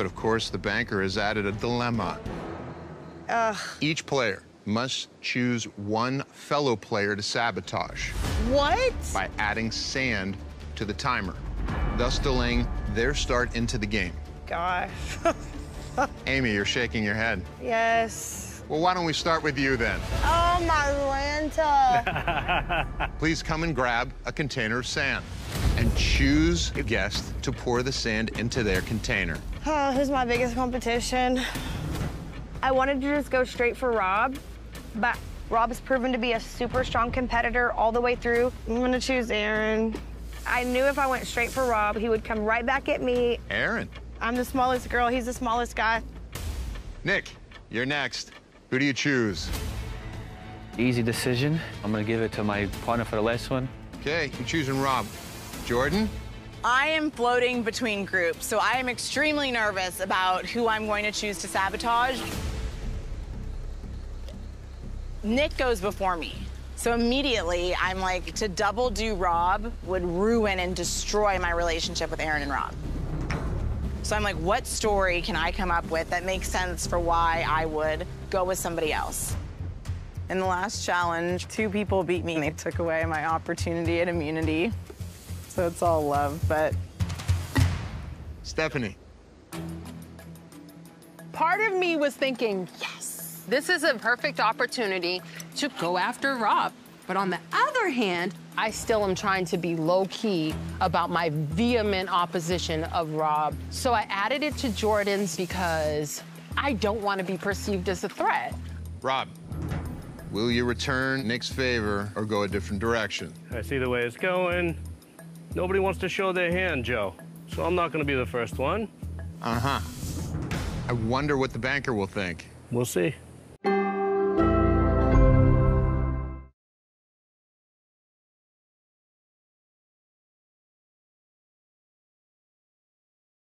but of course the banker has added a dilemma. Each player must choose one fellow player to sabotage. What? By adding sand to the timer, thus delaying their start into the game. Gosh. Amy, you're shaking your head. Yes. Well, why don't we start with you then? Oh, my Lanta. Please come and grab a container of sand and choose a guest to pour the sand into their container. Oh, who's my biggest competition? I wanted to just go straight for Rob, but Rob has proven to be a super strong competitor all the way through. I'm gonna choose Aaron. I knew if I went straight for Rob, he would come right back at me. Aaron. I'm the smallest girl, he's the smallest guy. Nick, you're next. Who do you choose? Easy decision. I'm gonna give it to my partner for the last one. Okay, you're choosing Rob. Jordan? I am floating between groups, so I am extremely nervous about who I'm going to choose to sabotage. Nick goes before me, so immediately I'm like, to double do Rob would ruin and destroy my relationship with Aaron and Rob. So I'm like, what story can I come up with that makes sense for why I would go with somebody else? In the last challenge, two people beat me. They took away my opportunity at immunity. So it's all love, but... Stephanie. Part of me was thinking, yes, this is a perfect opportunity to go after Rob. But on the other hand, I still am trying to be low-key about my vehement opposition of Rob. So I added it to Jordan's because I don't want to be perceived as a threat. Rob, will you return Nick's favor or go a different direction? I see the way it's going. Nobody wants to show their hand, Joe. So I'm not going to be the first one. I wonder what the banker will think. We'll see.